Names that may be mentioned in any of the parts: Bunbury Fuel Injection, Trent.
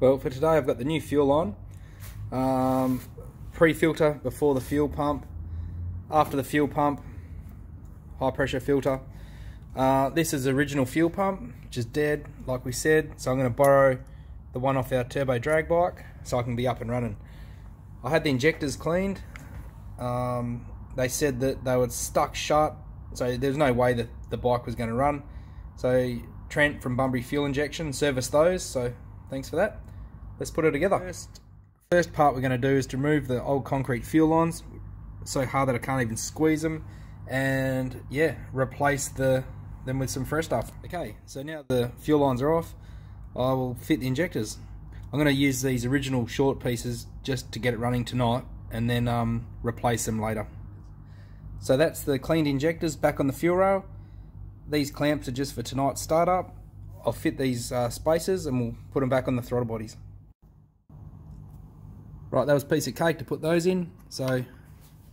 Well, for today I've got the new fuel on, pre-filter before the fuel pump, after the fuel pump, high pressure filter. This is the original fuel pump, which is dead like we said, so I'm going to borrow the one off our turbo drag bike so I can be up and running. I had the injectors cleaned. They said that they were stuck shut, so there's no way that the bike was going to run. So Trent from Bunbury Fuel Injection serviced those, so thanks for that. Let's put it together. First part we're going to do is to remove the old concrete fuel lines, so hard that I can't even squeeze them, and yeah, replace them with some fresh stuff. Okay, so now the fuel lines are off, I will fit the injectors. I'm going to use these original short pieces just to get it running tonight, and then replace them later. So that's the cleaned injectors back on the fuel rail. These clamps are just for tonight's startup. I'll fit these spacers and we'll put them back on the throttle bodies. Right, that was a piece of cake to put those in, so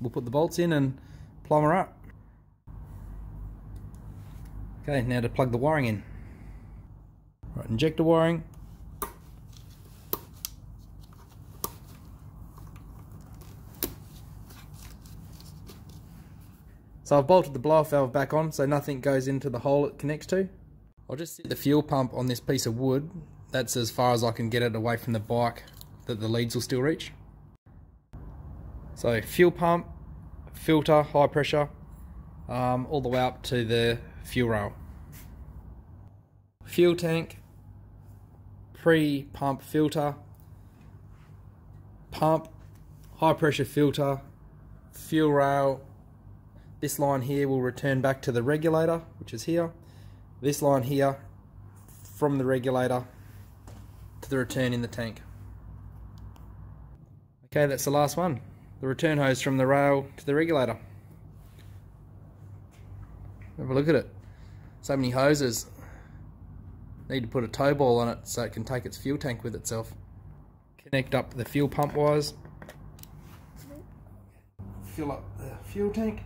we'll put the bolts in and plumb her up. Okay, now to plug the wiring in. Right, injector wiring. So I've bolted the blow-off valve back on so nothing goes into the hole it connects to. I'll just sit the fuel pump on this piece of wood. That's as far as I can get it away from the bike that the leads will still reach. So fuel pump, filter, high pressure, all the way up to the fuel rail. Fuel tank, pre-pump filter, pump, high pressure filter, fuel rail. This line here will return back to the regulator, which is here. This line here from the regulator to the return in the tank. Okay, that's the last one. The return hose from the rail to the regulator. Have a look at it. So many hoses. Need to put a tow ball on it so it can take its fuel tank with itself. Connect up the fuel pump wires. Fill up the fuel tank.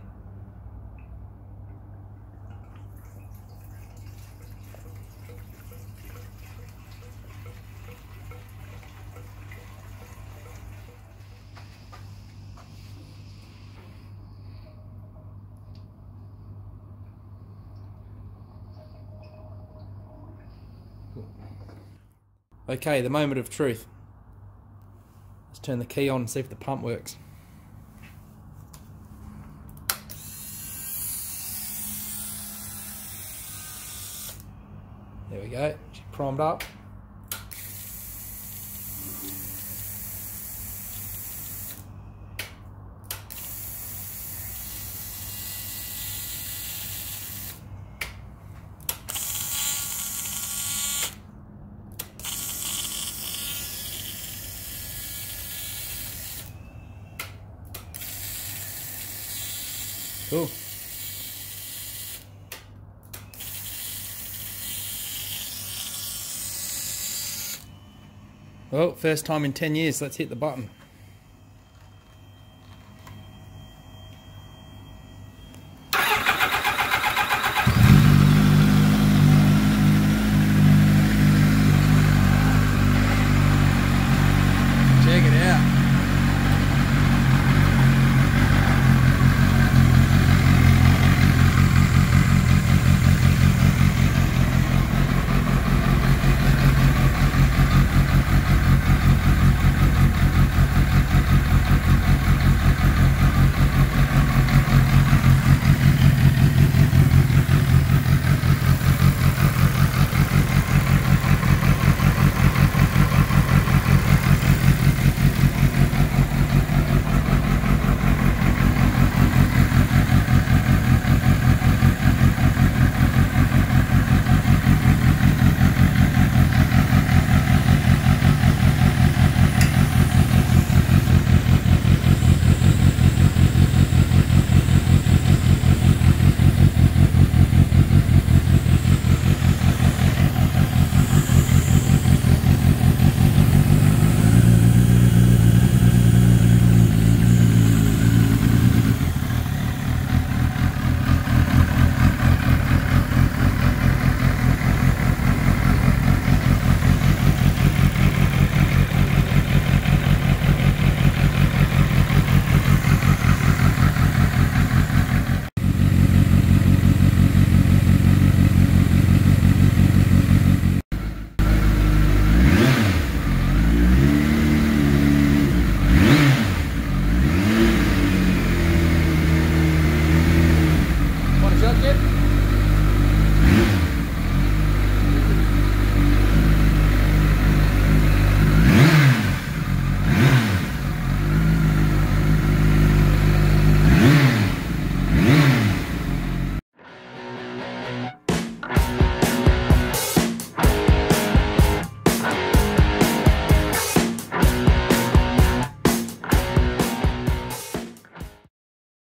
Okay, the moment of truth. Let's turn the key on and see if the pump works. There we go, she's primed up. Cool. Well, first time in 10 years, let's hit the button.